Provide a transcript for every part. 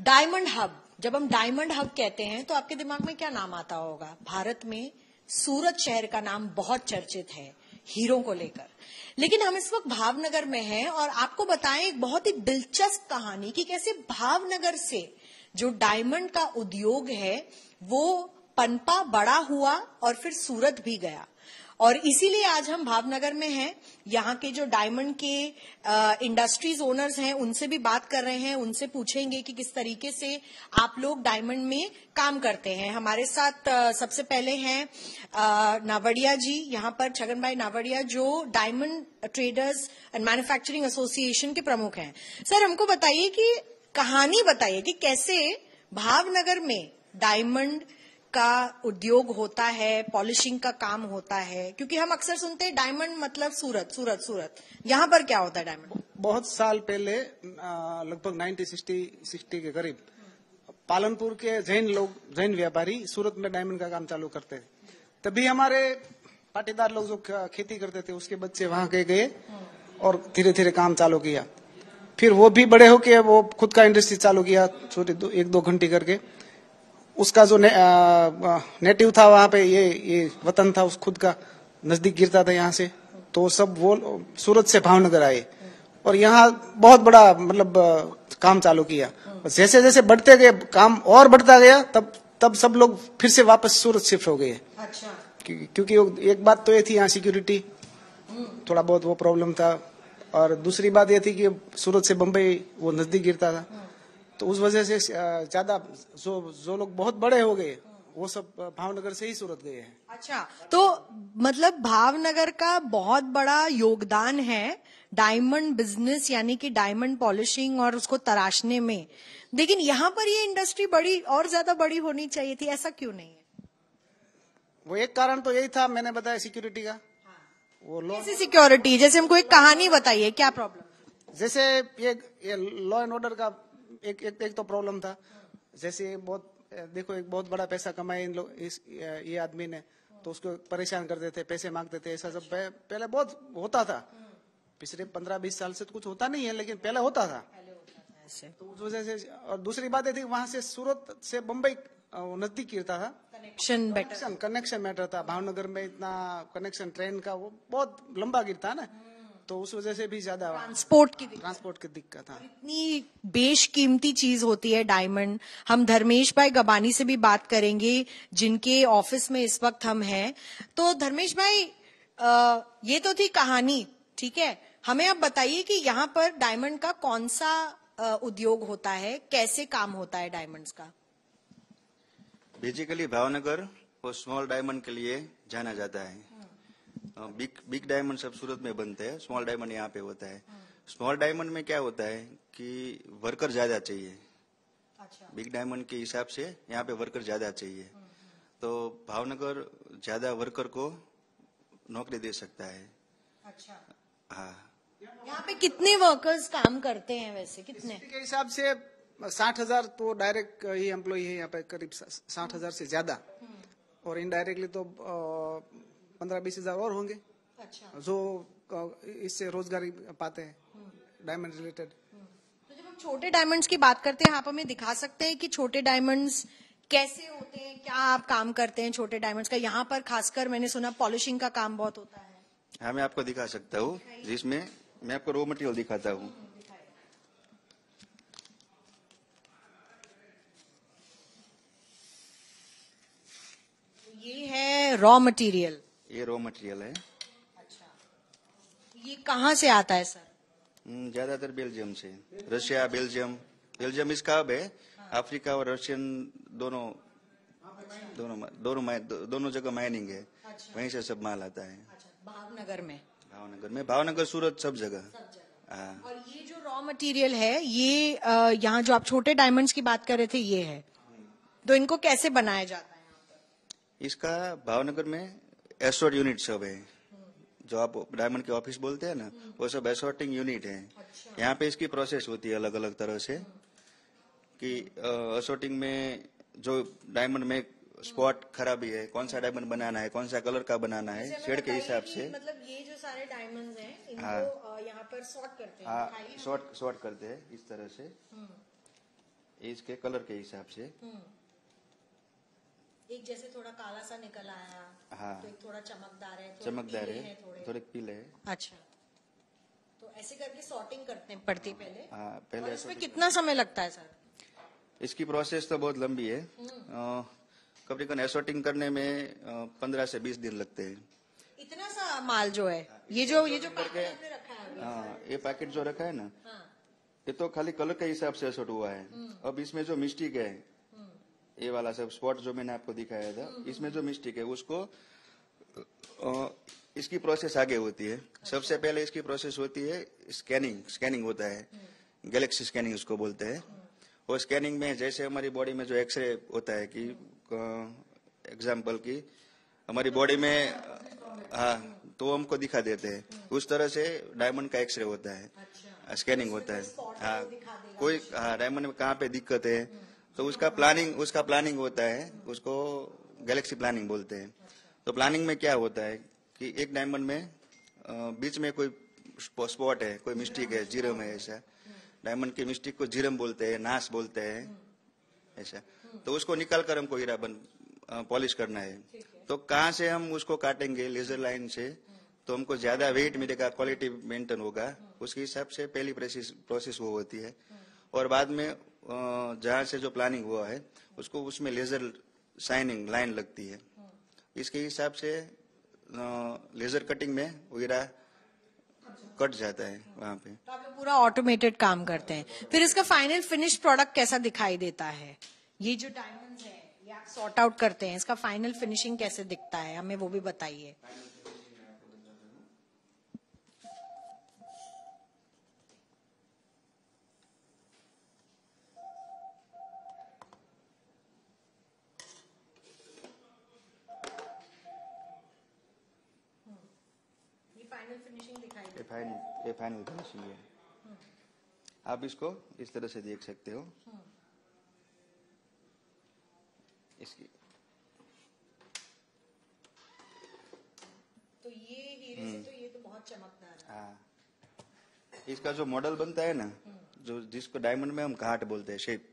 Diamond hub, जब हम diamond hub कहते हैं तो आपके दिमाग में क्या नाम आता होगा? भारत में सूरत शहर का नाम बहुत चर्चित है हीरो को लेकर, लेकिन हम इस वक्त भावनगर में हैं और आपको बताएं एक बहुत ही दिलचस्प कहानी कि कैसे भावनगर से जो डायमंड का उद्योग है वो पनपा, बड़ा हुआ और फिर सूरत भी गया। और इसीलिए आज हम भावनगर में हैं, यहाँ के जो डायमंड के इंडस्ट्रीज ओनर्स हैं उनसे भी बात कर रहे हैं, उनसे पूछेंगे कि किस तरीके से आप लोग डायमंड में काम करते हैं। हमारे साथ सबसे पहले हैं नावड़िया जी, यहाँ पर छगन भाई नावड़िया जो diamond traders and manufacturing association के प्रमुख हैं। सर हमको बताइए कि कहानी बताइए कि कैसे भावनगर में डायमंड का उद्योग होता है, पॉलिशिंग का काम होता है, क्योंकि हम अक्सर सुनते हैं डायमंड मतलब सूरत सूरत सूरत, यहाँ पर क्या होता है? डायमंड बहुत साल पहले लगभग 1960 के करीब पालनपुर के जैन व्यापारी सूरत में डायमंड का काम चालू करते थे। तभी हमारे पाटीदार लोग जो खेती करते थे उसके बच्चे वहां गए और धीरे धीरे काम चालू किया। फिर वो भी बड़े होके वो खुद का इंडस्ट्री चालू किया, छोटे 1-2 घंटे करके। उसका जो नेटिव था वहाँ पे, ये वतन था उस खुद का, नजदीक गिरता था यहाँ से, तो सब वो सूरत से भावनगर आए और यहाँ बहुत बड़ा मतलब काम चालू किया। जैसे जैसे बढ़ते गए काम और बढ़ता गया, तब सब लोग फिर से वापस सूरत शिफ्ट हो गए। अच्छा। क्योंकि एक बात तो ये थी यहाँ सिक्योरिटी थोड़ा बहुत वो प्रॉब्लम था, और दूसरी बात ये थी कि सूरत से बम्बई वो नजदीक गिरता था, तो उस वजह से ज्यादा जो लोग बहुत बड़े हो गए वो सब भावनगर से ही सूरत गए हैं। अच्छा, तो मतलब भावनगर का बहुत बड़ा योगदान है डायमंड बिजनेस यानी कि डायमंड पॉलिशिंग और उसको तराशने में, लेकिन यहाँ पर ये इंडस्ट्री बड़ी और ज्यादा बड़ी होनी चाहिए थी, ऐसा क्यों नहीं है? वो एक कारण तो यही था, मैंने बताया सिक्योरिटी का। हाँ। वो लोग सिक्योरिटी, जैसे हमको एक कहानी बताइए क्या प्रॉब्लम? जैसे ये लॉ एंड ऑर्डर का एक तो प्रॉब्लम था। जैसे एक बहुत बड़ा पैसा कमाया इन लोग, ये आदमी ने, तो उसको परेशान करते थे, पैसे मांगते थे, ऐसा सब पहले बहुत होता था। पिछले 15-20 साल से तो कुछ होता नहीं है, लेकिन पहले होता था, तो उस वजह से। और दूसरी बात ये थी वहां से सूरत से बम्बई नजदीक गिरता था, कनेक्शन मैटर था। भावनगर में इतना कनेक्शन ट्रेन का वो बहुत लंबा गिरता ना, तो उस वजह से भी ज्यादा ट्रांसपोर्ट की दिक्कत था। इतनी बेशकीमती चीज होती है डायमंड। हम धर्मेश भाई गबानी से भी बात करेंगे जिनके ऑफिस में इस वक्त हम हैं। तो धर्मेश भाई ये तो थी कहानी, ठीक है, हमें आप बताइए कि यहाँ पर डायमंड का कौन सा उद्योग होता है, कैसे काम होता है डायमंड्स का? बेसिकली भावनगर और स्मॉल डायमंड के लिए जाना जाता है। बिग डायमंड सब सूरत में बनते हैं, स्मॉल डायमंड यहाँ पे होता है। स्मॉल डायमंड में क्या होता है कि वर्कर ज्यादा चाहिए। अच्छा। बिग डायमंड के हिसाब से यहाँ पे वर्कर ज्यादा चाहिए, तो भावनगर ज्यादा वर्कर को नौकरी दे सकता है। अच्छा। हाँ, यहाँ पे कितने वर्कर्स काम करते हैं वैसे? कितने के हिसाब से 60,000 तो डायरेक्ट ही एम्प्लॉय है यहाँ पे, करीब 60,000 से ज्यादा, और इनडायरेक्टली तो 15-20 हजार और होंगे। अच्छा। जो इससे रोजगारी पाते हैं डायमंड रिलेटेड। तो जब हम छोटे डायमंड्स की बात करते हैं, आप हमें दिखा सकते हैं कि छोटे डायमंड्स कैसे होते हैं, क्या आप काम करते हैं छोटे डायमंड्स का? यहाँ पर खासकर मैंने सुना पॉलिशिंग का काम बहुत होता है। हाँ, मैं आपको दिखा सकता हूँ, जिसमें मैं आपको रॉ मटेरियल दिखाता हूँ। ये है रॉ मटेरियल, ये रॉ मटेरियल है। अच्छा, ये कहाँ से आता है सर? ज्यादातर बेल्जियम से, रशिया, बेल्जियम इसका हब है। हाँ। अफ्रीका और रशियन दोनों जगह माइनिंग है। अच्छा। वहीं से सब माल आता है। अच्छा, भावनगर सूरत सब जगह। हाँ। और ये जो रॉ मटेरियल है, ये यहाँ जो आप छोटे डायमंड्स की बात कर रहे थे ये है, तो इनको कैसे बनाया जाता है? इसका भावनगर में एसोर्ट यूनिट सब है, जो आप डायमंड के ऑफिस बोलते हैं ना, वो सब एसोर्टिंग यूनिट है। अच्छा। यहाँ पे इसकी प्रोसेस होती है अलग अलग तरह से, कि एसोर्टिंग में जो डायमंड में स्पॉट खराबी है, कौन सा डायमंड बनाना है, कौन सा कलर का बनाना है, शेड के हिसाब से। मतलब ये जो सारे डायमंड्स हैं इनको। हाँ। यहाँ पर सॉर्ट करते हैं। हाँ, सॉर्ट करते हैं इस तरह से। इसके कलर के हिसाब से एक जैसे थोड़ा काला सा निकल आया, हाँ, तो एक थोड़ा चमकदार है, थोड़े पीले है। अच्छा, तो ऐसे करके सॉर्टिंग करते पड़ती पहले, हाँ, पहले। इसमें कितना समय लगता है सर? इसकी प्रोसेस तो बहुत लंबी है, करीबन एसोर्टिंग करने में 15 से 20 दिन लगते हैं। इतना सा माल जो है, ये जो पैकेट रखा है, हाँ, ये पैकेट जो रखा है ना, ये तो खाली कलर के हिसाब से एसोर्ट हुआ है। अब इसमें जो मिस्टेक है, ये वाला सब स्पॉट जो मैंने आपको दिखाया था, इसमें जो मिस्टेक है उसको इसकी प्रोसेस आगे होती है। सबसे पहले इसकी प्रोसेस होती है स्कैनिंग होता है, गैलेक्सी स्कैनिंग उसको बोलते हैं। और स्कैनिंग में जैसे हमारी बॉडी में जो एक्सरे होता है कि एग्जाम्पल की हमारी बॉडी में, हाँ, तो हमको दिखा देते हैं, उस तरह से डायमंड का एक्सरे होता है, स्कैनिंग होता है। हाँ, कोई डायमंड में कहाँ पे दिक्कत है तो उसका प्लानिंग होता है, उसको गैलेक्सी प्लानिंग बोलते हैं। तो प्लानिंग में क्या होता है कि एक डायमंड में बीच में कोई स्पॉट है, कोई मिस्टेक है, जीरम है, ऐसा डायमंड की मिस्टेक को जीरम बोलते हैं, नाश बोलते हैं, ऐसा। तो उसको निकाल कर हमको हीरा पॉलिश करना है, तो कहाँ से हम उसको काटेंगे लेजर लाइन से, तो हमको ज्यादा वेट मिलेगा, क्वालिटी मेंटेन होगा, उसके हिसाब से पहली प्रोसेस वो होती है। और बाद में जहाँ से जो प्लानिंग हुआ है उसको उसमें लेजर शाइनिंग लाइन लगती है, इसके हिसाब से लेजर कटिंग में हीरा कट जाता है वहाँ पे। तो आप पूरा ऑटोमेटेड काम करते हैं। फिर इसका फाइनल फिनिश प्रोडक्ट कैसा दिखाई देता है? ये जो डायमंड्स है ये आप सॉर्ट आउट करते हैं, इसका फाइनल फिनिशिंग कैसे दिखता है हमें वो भी बताइए। फाइनल फिनिशिंग है, आप इसको इस तरह से देख सकते हो। इसकी तो ये हीरे से तो बहुत चमकदार है। हाँ, इसका जो मॉडल बनता है ना, जो जिसको डायमंड में हम घाट बोलते हैं, शेप,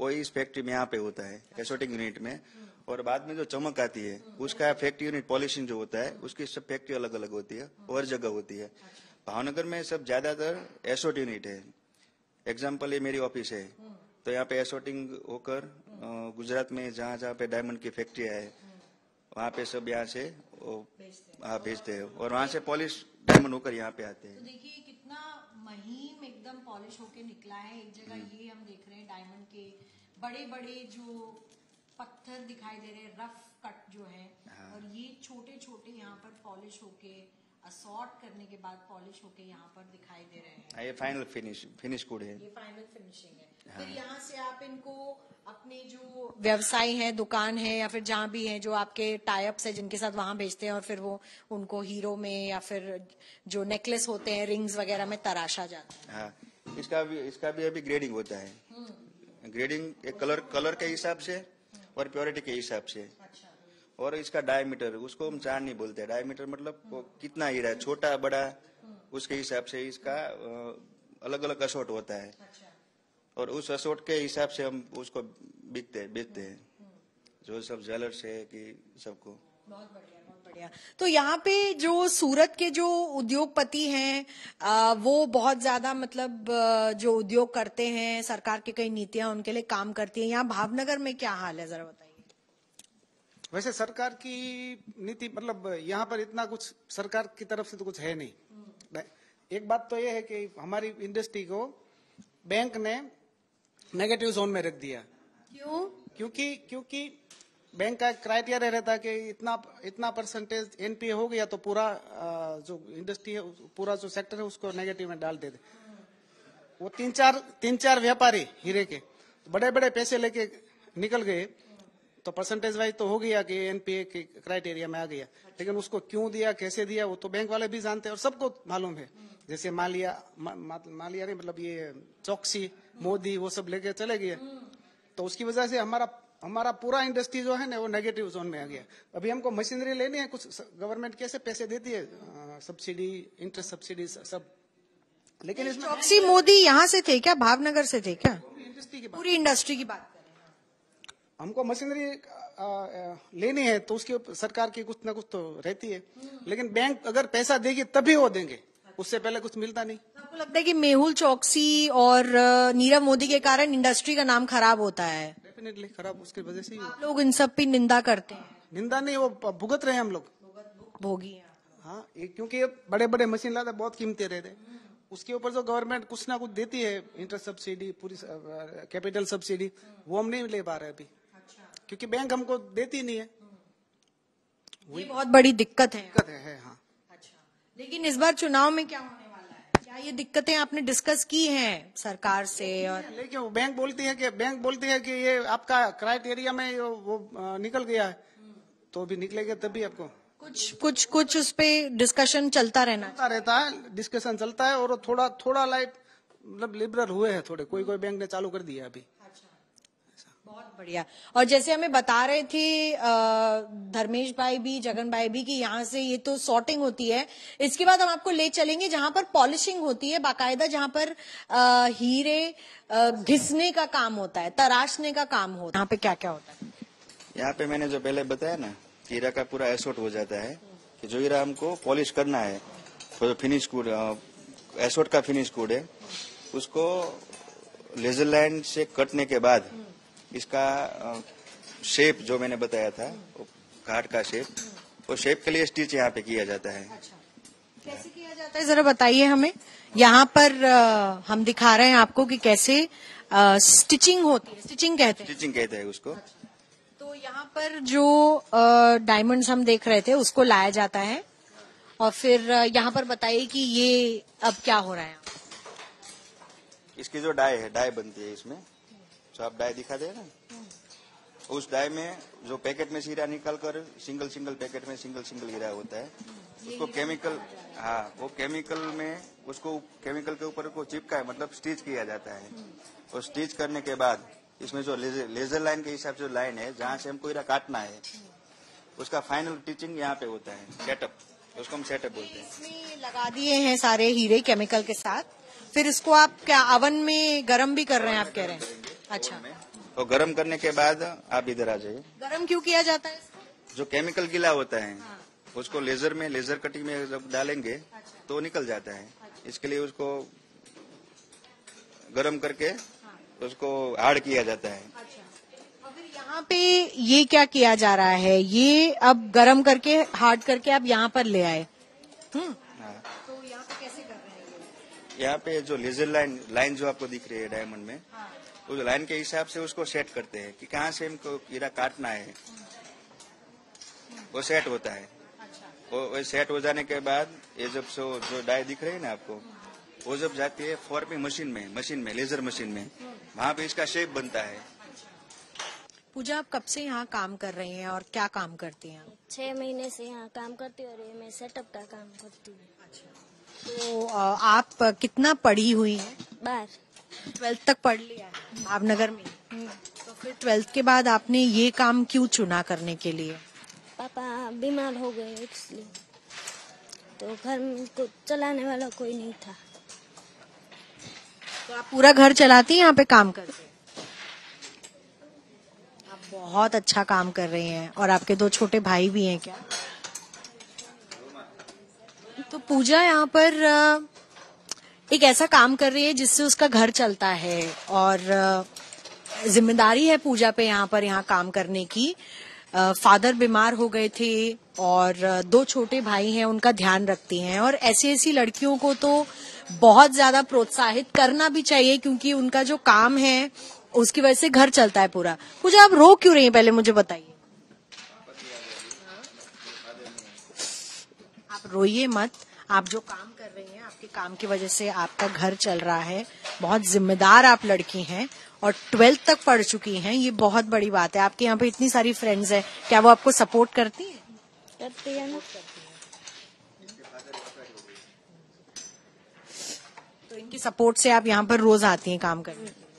वो इस फैक्ट्री में यहाँ पे होता है, एसोर्टिंग यूनिट में। और बाद में जो चमक आती है उसका फैक्ट्री यूनिट पॉलिशिंग जो होता है, उसकी सब फैक्ट्री अलग अलग होती है और जगह होती है। भावनगर में सब ज्यादातर एसोर्ट यूनिट है। एग्जाम्पल ये मेरी ऑफिस है, तो यहाँ पे एसोर्टिंग होकर गुजरात में जहाँ पे डायमंड की फैक्ट्री है वहाँ पे सब यहाँ से भेजते हैं और वहाँ से पॉलिश डायमंड होकर यहाँ पे आते हैं। तो देखिए कितना महीन एकदम पॉलिश होके निकला है। एक जगह ये हम देख रहे हैं डायमंड के बड़े बड़े जो पत्थर दिखाई दे रहे हैं, रफ कट जो है, और ये छोटे छोटे यहाँ पर पॉलिश होके असॉर्ट करने के बाद पॉलिश होके यहाँ पर दिखाई दे रहे हैं। ये फाइनल फिनिश कोड है, ये फाइनल फिनिशिंग है। हाँ। फिर यहाँ से आप इनको अपने जो व्यवसाय है, दुकान है, या फिर जहाँ भी है जो आपके टाइप्स है जिनके साथ, वहाँ भेजते हैं और फिर वो उनको हीरो में या फिर जो नेकलेस होते हैं, रिंग्स वगैरह में तराशा जाता है। हाँ, इसका भी अभी ग्रेडिंग होता है। ग्रेडिंग एक कलर के हिसाब से और प्योरिटी के हिसाब से। अच्छा। और इसका डायमीटर, उसको हम चांदनी बोलते हैं। डायमीटर मतलब कितना हीरा, छोटा बड़ा, उसके हिसाब से इसका अलग अलग असोर्ट होता है। अच्छा। और उस असोर्ट के हिसाब से हम उसको बेचते हैं जो सब ज्वेलर्स है कि सबको। बहुत बढ़िया, बहुत बढ़िया। तो यहाँ पे जो सूरत के जो उद्योगपति हैं वो बहुत ज्यादा, मतलब जो उद्योग करते हैं, सरकार की कई नीतियां उनके लिए काम करती है। यहाँ भावनगर में क्या हाल है जरा बताइए। वैसे सरकार की नीति, मतलब यहाँ पर इतना कुछ सरकार की तरफ से तो कुछ है नहीं। एक बात तो ये है कि हमारी इंडस्ट्री को बैंक ने नेगेटिव जोन में रख दिया। क्यों? क्योंकि बैंक का क्राइटेरिया रहता है कि इतना परसेंटेज एनपीए हो गया तो पूरा जो इंडस्ट्री है, पूरा जो सेक्टर है उसको नेगेटिव में डाल देते। वो तीन चार व्यापारी हीरे के बड़े बड़े पैसे लेके निकल गए, तो परसेंटेज वाइज तो हो गया कि एनपीए के क्राइटेरिया में आ गया। लेकिन उसको क्यों दिया, कैसे दिया, वो तो बैंक वाले भी जानते हैं और सबको मालूम है। जैसे मालिया ने, मतलब ये चौकसी, मोदी, वो सब लेके चले गए, तो उसकी वजह से हमारा पूरा इंडस्ट्री जो है ना वो नेगेटिव जोन में आ गया। अभी हमको मशीनरी लेनी है, कुछ गवर्नमेंट कैसे पैसे देती है, सब्सिडी, इंटरेस्ट सब्सिडी सब। लेकिन चौकसी मोदी यहाँ से थे क्या, भावनगर से थे क्या? इंडस्ट्री की बात, पूरी इंडस्ट्री की बात करें, हमको मशीनरी लेनी है तो उसके सरकार की कुछ ना कुछ तो रहती है, लेकिन बैंक अगर पैसा देगी तभी वो देंगे, उससे पहले कुछ मिलता नहीं। आपको लगता है कि मेहुल चौकसी और नीरव मोदी के कारण इंडस्ट्री का नाम खराब होता है? डेफिनेटली खराब, उसकी वजह से ही लोग इन सब पे निंदा करते हैं। निंदा नहीं, वो भुगत रहे हैं हम लोग, भोगी हैं। हाँ, क्योंकि बड़े बड़े मशीन लाते बहुत कीमती रहते, उसके ऊपर जो गवर्नमेंट कुछ ना कुछ देती है, इंटरेस्ट सब्सिडी, पूरी कैपिटल सब्सिडी, वो हम नहीं ले पा रहे अभी, क्योंकि बैंक हमको देती नहीं है, ये बहुत बड़ी दिक्कत है। दिक्कत है हाँ। अच्छा, लेकिन इस बार चुनाव में क्या होने वाला है, क्या ये दिक्कतें आपने डिस्कस की हैं सरकार से? और लेकिन बैंक बोलती है कि ये आपका क्राइटेरिया में वो निकल गया है, तो भी निकलेगा तभी आपको कुछ उस पे डिस्कशन चलता रहता है, डिस्कशन चलता है। और थोड़ा थोड़ा लाइट मतलब लिबरल हुए हैं थोड़े, कोई बैंक ने चालू कर दिया अभी। बहुत बढ़िया। और जैसे हमें बता रहे थे धर्मेश भाई भी, जगन भाई भी, कि यहाँ से ये तो सॉर्टिंग होती है, इसके बाद हम आपको ले चलेंगे जहाँ पर पॉलिशिंग होती है बाकायदा, जहाँ पर हीरे घिसने का काम होता है, तराशने का काम होता है। यहाँ पे क्या क्या होता है? यहाँ पे मैंने जो पहले बताया ना, हीरा का पूरा एसोट हो जाता है कि जो हीरा हमको पॉलिश करना है, तो फिनिश कोड एसोट का फिनिश कोड है, उसको लेजर लाइन से कटने के बाद इसका शेप जो मैंने बताया था, घाट का शेप, वो शेप के लिए स्टिच यहाँ पे किया जाता है। अच्छा, कैसे किया जाता है जरा बताइए हमें। यहाँ पर हम दिखा रहे हैं आपको कि कैसे स्टिचिंग होती है, स्टिचिंग कहते हैं उसको। अच्छा, तो यहाँ पर जो डायमंड्स हम देख रहे थे उसको लाया जाता है, और फिर यहाँ पर बताइए कि ये अब क्या हो रहा है। इसकी जो डाई है, डाई बनती है इसमें, तो आप डाई दिखा देना, उस डाई में जो पैकेट में हीरा निकाल कर सिंगल पैकेट में सिंगल हीरा होता है, उसको केमिकल, हाँ वो केमिकल में, उसको केमिकल के ऊपर को चिपका है, मतलब स्टिच किया जाता है। और स्टिच करने के बाद इसमें जो लेजर लाइन के हिसाब से लाइन है, जहाँ से हमको हीरा काटना है, उसका फाइनल टीचिंग यहाँ पे होता है, सेटअप, उसको हम सेटअप बोलते हैं। इसमें लगा दिए हैं सारे हीरे केमिकल के साथ, फिर इसको आप क्या ओवन में गर्म भी कर रहे हैं? आप कह रहे हैं। अच्छा, तो गरम करने के बाद आप इधर आ जाइए। गरम क्यों किया जाता है इसको? जो केमिकल गीला होता है, हाँ, उसको लेजर कटिंग में जब डालेंगे, अच्छा, तो निकल जाता है। अच्छा, इसके लिए उसको गरम करके, हाँ, उसको हार्ड किया जाता है। अच्छा, और फिर यहाँ पे ये क्या किया जा रहा है? ये अब गरम करके हार्ड करके आप यहाँ पर ले आए। हाँ, तो यहाँ पे कैसे कर रहे हैं? यहाँ पे जो लेजर लाइन जो आपको दिख रही है डायमंड में, उस लाइन के हिसाब से उसको सेट करते हैं कि कहाँ से हमको हीरा काटना है, वो सेट होता है। अच्छा, वो सेट हो जाने के बाद ये जब जो डाई दिख रही है ना आपको, वो जब जाती है फॉर्मिंग मशीन में लेजर मशीन में, वहाँ पे इसका शेप बनता है। पूजा, आप कब से यहाँ काम कर रही हैं और क्या काम करती हैं? 6 महीने से यहाँ काम करती हूँ और मैं सेटअप का काम करती हूँ। अच्छा, तो आप कितना पढ़ी हुई है? 12, 12th तक पढ़ लिया है भावनगर में। तो फिर 12th के बाद आपने ये काम क्यों चुना करने के लिए? पापा बीमार हो गए इसलिए, तो घर को चलाने वाला कोई नहीं था। तो आप पूरा घर चलाती हैं यहाँ पे काम करके? आप बहुत अच्छा काम कर रही हैं। और आपके 2 छोटे भाई भी हैं क्या? तो पूजा यहाँ पर एक ऐसा काम कर रही है जिससे उसका घर चलता है, और जिम्मेदारी है पूजा पे यहाँ काम करने की। फादर बीमार हो गए थे और 2 छोटे भाई हैं, उनका ध्यान रखती हैं। और ऐसी लड़कियों को तो बहुत ज्यादा प्रोत्साहित करना भी चाहिए, क्योंकि उनका जो काम है उसकी वजह से घर चलता है पूरा। पूजा, आप रो क्यों रही है पहले मुझे बताइए? आप रोइए मत, आप जो काम कर रही हैं, आपके काम की वजह से आपका घर चल रहा है। बहुत जिम्मेदार आप लड़की हैं और 12th तक पढ़ चुकी हैं, ये बहुत बड़ी बात है। आपके यहाँ पे इतनी सारी फ्रेंड्स हैं, क्या वो आपको सपोर्ट करती हैं? करती है ना। तो इनकी सपोर्ट से आप यहाँ पर रोज आती हैं काम करने के लिए?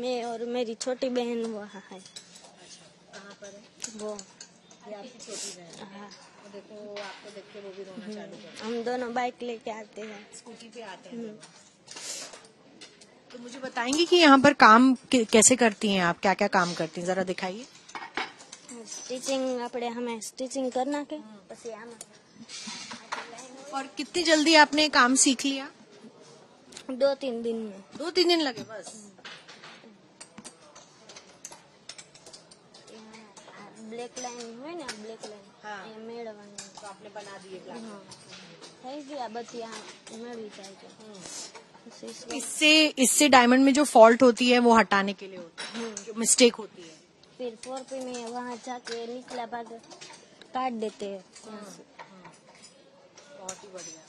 मैं और मेरी छोटी बहन वहाँ है। कहाँ पर है वो? देखो, आपको देख के वो भी रोना चालू कर। हम दोनों बाइक लेके आते हैं, स्कूटी पे आते हैं। तो मुझे बताएंगी कि यहाँ पर काम कैसे करती हैं आप, क्या क्या काम करती हैं, जरा दिखाइए। स्टिचिंग अपने हमें स्टिचिंग करना के और कितनी जल्दी आपने काम सीख लिया? 2-3 दिन में। 2-3 दिन लगे बस? ब्लैक लाइन है ना, ब्लैक लाइन हाँ। मेड तो आपने बना दिए हाँ। इससे डायमंड में जो फॉल्ट होती है वो हटाने के लिए होती है, जो मिस्टेक होती है। फिर 4P में वहाँ जाके निकला भाग काट देते हैं। बहुत ही बढ़िया।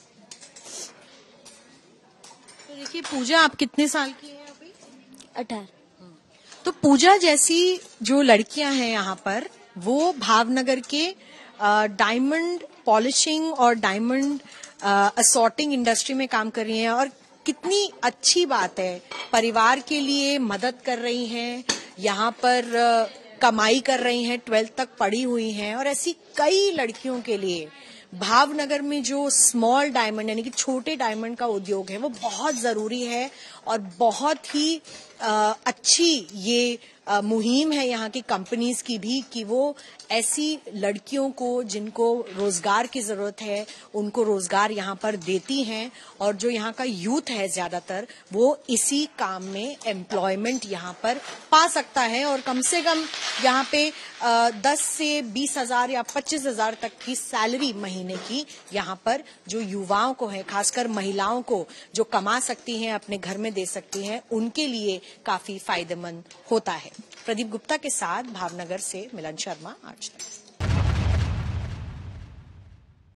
तो देखिए पूजा, आप कितने साल की हैं अभी? 18। तो पूजा जैसी जो लड़कियां हैं यहाँ पर, वो भावनगर के डायमंड पॉलिशिंग और डायमंड असॉर्टिंग इंडस्ट्री में काम कर रही हैं, और कितनी अच्छी बात है, परिवार के लिए मदद कर रही हैं, यहाँ पर कमाई कर रही हैं, 12th तक पढ़ी हुई हैं। और ऐसी कई लड़कियों के लिए भावनगर में जो स्मॉल डायमंड यानी कि छोटे डायमंड का उद्योग है वो बहुत जरूरी है, और बहुत ही अच्छी ये मुहिम है यहाँ की कंपनीज की भी कि वो ऐसी लड़कियों को जिनको रोजगार की जरूरत है उनको रोजगार यहाँ पर देती हैं, और जो यहाँ का यूथ है ज्यादातर वो इसी काम में एम्प्लॉयमेंट यहाँ पर पा सकता है, और कम से कम यहाँ पे 10 से 20 हजार या 25 हजार तक की सैलरी महीने की यहाँ पर जो युवाओं को है, खासकर महिलाओं को जो कमा सकती हैं अपने घर में दे सकती हैं, उनके लिए काफी फायदेमंद होता है। प्रदीप गुप्ता के साथ भावनगर से मिलन शर्मा, आज तक।